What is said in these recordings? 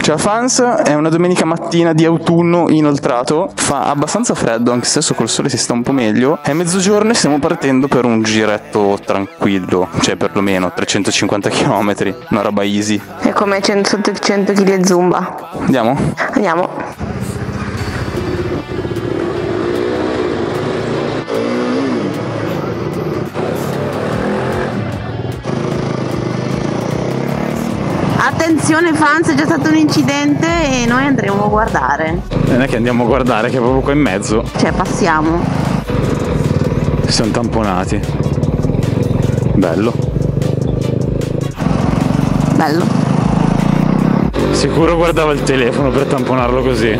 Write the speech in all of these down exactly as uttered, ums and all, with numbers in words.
Ciao fans, è una domenica mattina di autunno inoltrato, fa abbastanza freddo, anche se adesso col sole si sta un po' meglio. È mezzogiorno e stiamo partendo per un giretto tranquillo, cioè perlomeno trecentocinquanta chilometri, una roba easy. È come cento chili di zumba. Andiamo? Andiamo. Attenzione fans, è già stato un incidente e noi andremo a guardare. Non è che andiamo a guardare, che è proprio qua in mezzo. Cioè passiamo. Si sono tamponati. Bello. Bello. Sicuro guardava il telefono per tamponarlo così.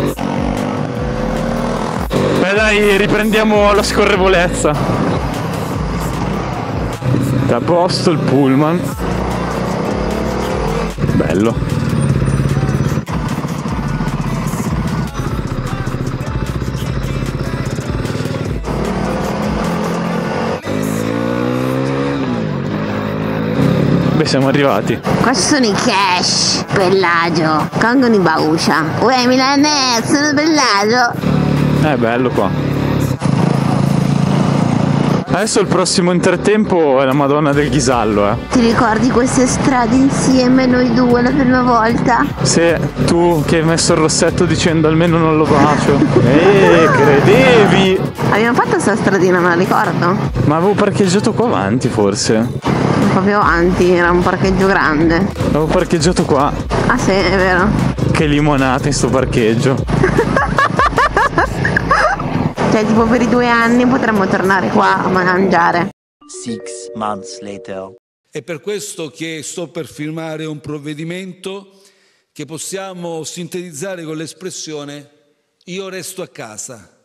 Beh dai, riprendiamo la scorrevolezza. Da posto il Pullman. Bello. Beh, siamo arrivati. Qua ci sono i cash. Bellagio. Cangoni Bauscia. Uè, milanese, sono Bellagio. È bello qua. Adesso il prossimo intertempo è la Madonna del Ghisallo, eh. Ti ricordi queste strade insieme, noi due, la prima volta? Se tu che hai messo il rossetto dicendo almeno non lo bacio. Eh, credevi! Abbiamo fatto questa stradina, me la ricordo. Ma avevo parcheggiato qua avanti, forse. Proprio avanti, era un parcheggio grande. Avevo parcheggiato qua. Ah sì, è vero. Che limonata in sto parcheggio. Cioè tipo per i due anni potremmo tornare qua a mangiare. Six months later. È per questo che sto per firmare un provvedimento che possiamo sintetizzare con l'espressione io resto a casa.